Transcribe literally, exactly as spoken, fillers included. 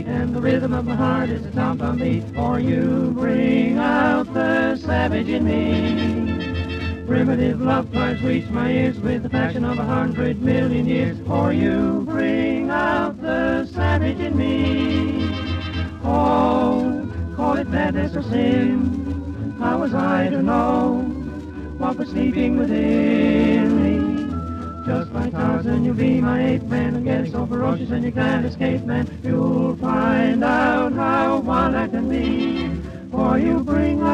And the rhythm of my heart is a tom tom beat, for you bring out the savage in me. Primitive love cries reach my ears with the passion of a hundred million years, for you bring out the savage in me. Oh, call it madness or sin, how was I to know what was sleeping within me? Just like Tarzan, you'll be my ape man. I'm getting so ferocious and you can't escape, man. You'll find out how wild I can be, for you bring